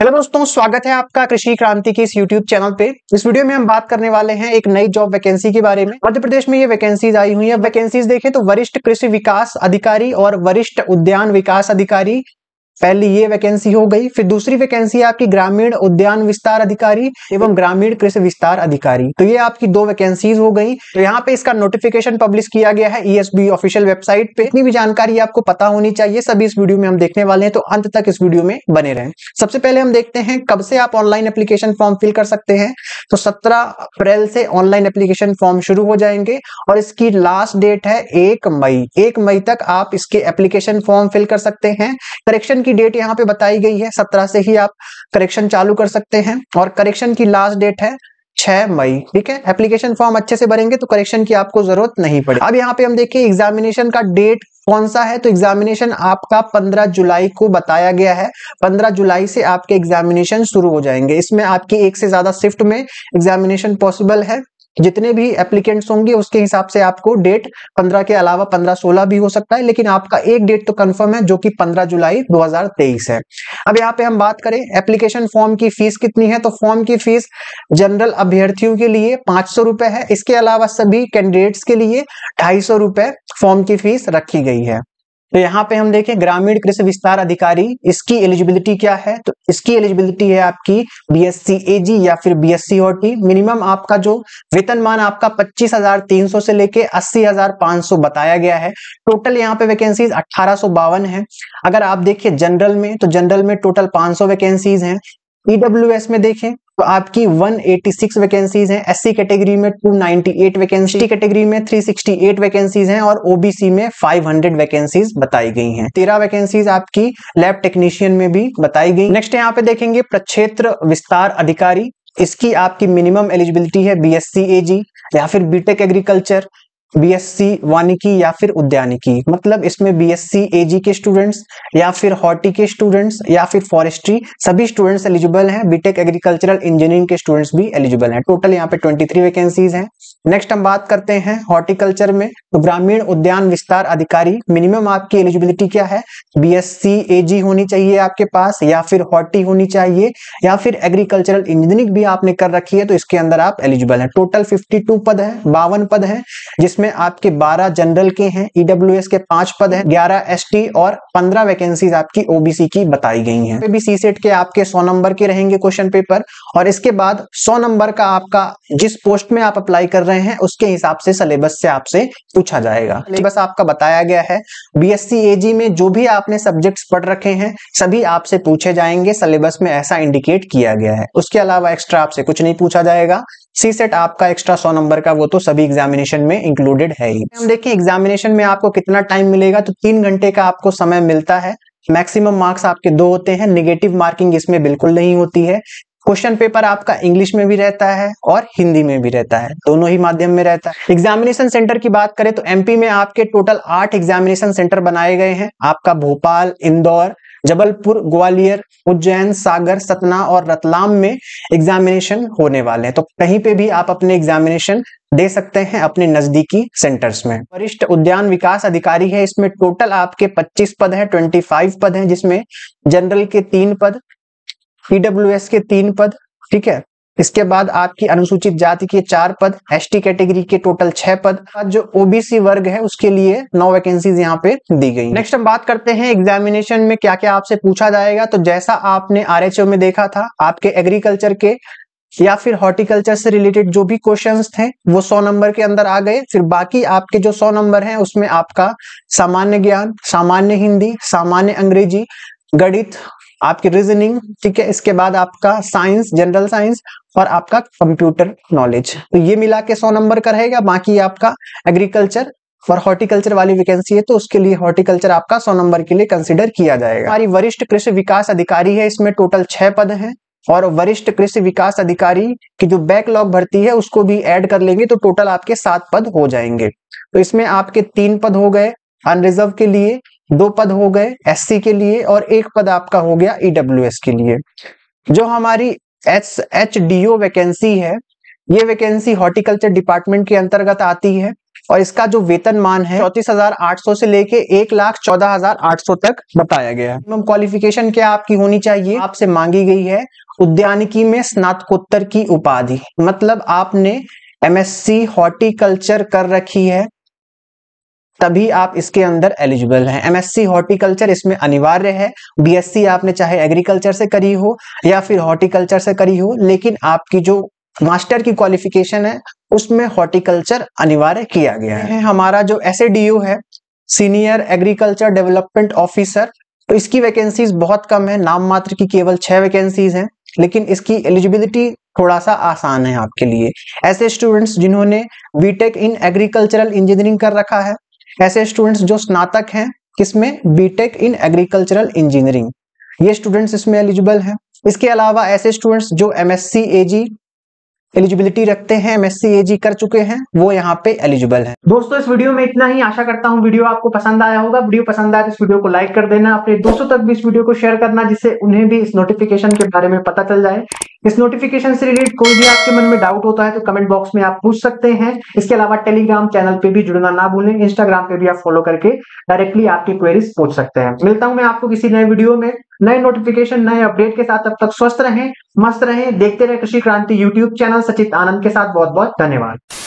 Hello दोस्तों, स्वागत है आपका कृषि क्रांति के इस YouTube चैनल पे। इस वीडियो में हम बात करने वाले हैं एक नई जॉब वैकेंसी के बारे में। मध्य प्रदेश में ये वैकेंसीज आई हुई है। वैकेंसीज देखें तो वरिष्ठ कृषि विकास अधिकारी और वरिष्ठ उद्यान विकास अधिकारी, पहली ये वैकेंसी हो गई। फिर दूसरी वैकेंसी है आपकी ग्रामीण उद्यान विस्तार अधिकारी एवं ग्रामीण कृषि विस्तार अधिकारी। तो ये आपकी दो वैकेंसीज हो गई। तो यहाँ पे इसका नोटिफिकेशन पब्लिश किया गया है ESB ऑफिशियल वेबसाइट पे। इतनी भी जानकारी आपको पता होनी चाहिए, सभी इस वीडियो में हम देखने वाले हैं, तो अंत तक इस वीडियो में बने रहें। सबसे पहले हम देखते हैं कब से आप ऑनलाइन एप्लीकेशन फॉर्म फिल कर सकते हैं। तो 17 अप्रैल से ऑनलाइन एप्लीकेशन फॉर्म शुरू हो जाएंगे और इसकी लास्ट डेट है 1 मई। 1 मई तक आप इसके एप्लीकेशन फॉर्म फिल कर सकते हैं। करेक्शन की डेट यहाँ पे बताई गई है, 17 से ही आप करेक्शन चालू कर सकते हैं और करेक्शन की लास्ट डेट है 6 मई। ठीक है, एप्लीकेशन फॉर्म अच्छे से भरेंगे तो करेक्शन की आपको जरूरत नहीं पड़ेगी। अब यहाँ पे हम देखिए एग्जामिनेशन का डेट कौन सा है। तो एग्जामिनेशन आपका 15 जुलाई को बताया गया है। 15 जुलाई से आपके एग्जामिनेशन शुरू हो जाएंगे। इसमें आपकी एक से ज्यादा शिफ्ट में एग्जामिनेशन पॉसिबल है। जितने भी एप्लीकेंट्स होंगे उसके हिसाब से आपको डेट 15 के अलावा 15-16 भी हो सकता है, लेकिन आपका एक डेट तो कंफर्म है जो कि 15 जुलाई 2023 है। अब यहाँ पे हम बात करें एप्लीकेशन फॉर्म की फीस कितनी है। तो फॉर्म की फीस जनरल अभ्यर्थियों के लिए 500 रुपए है। इसके अलावा सभी कैंडिडेट्स के लिए 250 रुपए फॉर्म की फीस रखी गई है। तो यहाँ पे हम देखें ग्रामीण कृषि विस्तार अधिकारी, इसकी एलिजिबिलिटी क्या है। तो इसकी एलिजिबिलिटी है आपकी BSc Ag या फिर BSc OT। मिनिमम आपका जो वेतनमान आपका 25,300 से लेके 80,500 बताया गया है। टोटल यहाँ पे वैकेंसीज 1852 है। अगर आप देखिए जनरल में, तो जनरल में टोटल 500 वैकेंसीज हैं। EWS में देखें तो आपकी 186 वैकेंसीज हैं। SC कैटेगरी में 298 वैकेंसी, ST कैटेगरी में 368 वैकेंसीज हैं और OBC में 500 वैकेंसीज बताई गई हैं। 13 वैकेंसीज आपकी लैब टेक्नीशियन में भी बताई गई। नेक्स्ट यहाँ पे देखेंगे प्रक्षेत्र विस्तार अधिकारी। इसकी आपकी मिनिमम एलिजिबिलिटी है BSc Ag या फिर बीटेक एग्रीकल्चर, BSc वानिकी या फिर उद्यानिकी। मतलब इसमें BSc Ag के स्टूडेंट्स या फिर हॉर्टी के स्टूडेंट्स या फिर फॉरेस्ट्री, सभी स्टूडेंट्स एलिजिबल हैं। बीटेक एग्रीकल्चरल इंजीनियरिंग के स्टूडेंट्स भी एलिजिबल हैं। टोटल यहाँ पे 23 वैकेंसीज हैं। नेक्स्ट हम बात करते हैं हॉर्टिकल्चर में। तो ग्रामीण उद्यान विस्तार अधिकारी, मिनिमम आपकी एलिजिबिलिटी क्या है। BSc Ag होनी चाहिए आपके पास, या फिर हॉर्टी होनी चाहिए, या फिर एग्रीकल्चरल इंजीनियरिंग भी आपने कर रखी है तो इसके अंदर आप एलिजिबल हैं। टोटल 52 पद है, 52 पद है, जिसमें आपके 12 जनरल के हैं, EWS के 5 पद हैं, 11 ST और 15 वैकेंसीज आपकी OBC की बताई गई हैं। भी CSET के आपके 100 नंबर के रहेंगे क्वेश्चन पेपर और इसके बाद 100 नंबर का आपका जिस पोस्ट में आप अप्लाई कर रहे हैं उसके हिसाब से सिलेबस से आपसे पूछा जाएगा। सिलेबस आपका बताया गया है। BSc Ag में जो भी आपने सब्जेक्ट्स पढ़ रखे हैं सभी आपसे पूछे जाएंगे, सिलेबस में ऐसा इंडिकेट किया गया है। उसके अलावा एक्स्ट्रा आपसे कुछ नहीं पूछा जाएगा। CSET आपका एक्स्ट्रा 100 नंबर का वो तो सभी एग्जामिनेशन में इंक्लूडेड है ही। हम देखें एग्जामिनेशन में आपको कितना टाइम मिलेगा। तो 3 घंटे का आपको समय मिलता है। मैक्सिमम मार्क्स आपके 2 होते हैं। नेगेटिव मार्किंग इसमें बिल्कुल नहीं होती है। क्वेश्चन पेपर आपका इंग्लिश में भी रहता है और हिंदी में भी रहता है, दोनों ही माध्यम में रहता है। एग्जामिनेशन सेंटर की बात करें तो MP में आपके टोटल 8 एग्जामिनेशन सेंटर बनाए गए हैं। आपका भोपाल, इंदौर, जबलपुर, ग्वालियर, उज्जैन, सागर, सतना और रतलाम में एग्जामिनेशन होने वाले हैं। तो कहीं पे भी आप अपने एग्जामिनेशन दे सकते हैं अपने नजदीकी सेंटर्स में। वरिष्ठ उद्यान विकास अधिकारी है, इसमें टोटल आपके 25 पद हैं, 25 पद हैं, जिसमें जनरल के 3 पद, EWS के 3 पद, ठीक है। इसके बाद आपकी अनुसूचित जाति के 4 पद, ST कैटेगरी के टोटल 6 पद, जो OBC वर्ग है उसके लिए 9 वैकेंसीज यहाँ पे दी गई। नेक्स्ट हम बात करते हैं एग्जामिनेशन में क्या क्या आपसे पूछा जाएगा। तो जैसा आपने RHO में देखा था, आपके एग्रीकल्चर के या फिर हॉर्टिकल्चर से रिलेटेड जो भी क्वेश्चंस थे वो 100 नंबर के अंदर आ गए। फिर बाकी आपके जो 100 नंबर हैं उसमें आपका सामान्य ज्ञान, सामान्य हिंदी, सामान्य अंग्रेजी, गणित, आपकी रीजनिंग, ठीक है। इसके बाद आपका साइंस, जनरल साइंस और आपका कंप्यूटर नॉलेज, तो ये मिला के 100 नंबर का रहेगा। बाकी आपका एग्रीकल्चर और हॉर्टिकल्चर वाली वैकेंसी है तो उसके लिए हॉर्टिकल्चर आपका 100 नंबर के लिए कंसिडर किया जाएगा। हमारी वरिष्ठ कृषि विकास अधिकारी है, इसमें टोटल 6 पद हैं और वरिष्ठ कृषि विकास अधिकारी की जो बैकलॉग भर्ती है उसको भी ऐड कर लेंगे तो टोटल आपके 7 पद हो जाएंगे। तो इसमें आपके 3 पद हो गए अनरिजर्व के लिए, 2 पद हो गए SC के लिए और 1 पद आपका हो गया EWS के लिए। जो हमारी HDO वैकेंसी है, ये वैकेंसी हॉर्टिकल्चर डिपार्टमेंट के अंतर्गत आती है। और इसका जो वेतनमान है 34,800 से लेके 1,14,800 तक बताया गया है। मिनिमम क्वालिफिकेशन क्या आपकी होनी चाहिए, आपसे मांगी गई है उद्यानिकी में स्नातकोत्तर की उपाधि, मतलब आपने MSc हॉर्टिकल्चर कर रखी है तभी आप इसके अंदर एलिजिबल हैं। MSc हॉर्टिकल्चर इसमें अनिवार्य है। BSc आपने चाहे एग्रीकल्चर से करी हो या फिर हॉर्टिकल्चर से करी हो, लेकिन आपकी जो मास्टर की क्वालिफिकेशन है उसमें हॉर्टिकल्चर अनिवार्य किया गया है। हमारा जो SADO है, सीनियर एग्रीकल्चर डेवलपमेंट ऑफिसर, तो इसकी वैकेंसीज बहुत कम है, नाम मात्र की केवल 6 वैकेंसीज हैं, लेकिन इसकी एलिजिबिलिटी थोड़ा सा आसान है आपके लिए। ऐसे स्टूडेंट्स जिन्होंने बीटेक इन एग्रीकल्चरल इंजीनियरिंग कर रखा है, ऐसे स्टूडेंट्स जो स्नातक हैं किसमें, बीटेक इन एग्रीकल्चरल इंजीनियरिंग, ये स्टूडेंट्स इसमें एलिजिबल हैं। इसके अलावा ऐसे स्टूडेंट्स जो MSc AG एलिजिबिलिटी रखते हैं, MSc AG कर चुके हैं, वो यहाँ पे एलिजिबल है। दोस्तों इस वीडियो में इतना ही, आशा करता हूँ वीडियो आपको पसंद आया होगा। वीडियो पसंद आया तो इस वीडियो को लाइक कर देना, अपने दोस्तों तक भी इस वीडियो को शेयर करना जिससे उन्हें भी इस नोटिफिकेशन के बारे में पता चल जाए। इस नोटिफिकेशन से रिलेटेड कोई भी आपके मन में डाउट होता है तो कमेंट बॉक्स में आप पूछ सकते हैं। इसके अलावा टेलीग्राम चैनल पे भी जुड़ना ना भूलें, इंस्टाग्राम पे भी आप फॉलो करके डायरेक्टली आपकी क्वेरीज पूछ सकते हैं। मिलता हूं मैं आपको किसी नए वीडियो में, नए नोटिफिकेशन, नए अपडेट के साथ। तब तक स्वस्थ रहें, मस्त रहें, देखते रहें कृषि क्रांति यूट्यूब चैनल सचित आनंद के साथ। बहुत बहुत धन्यवाद।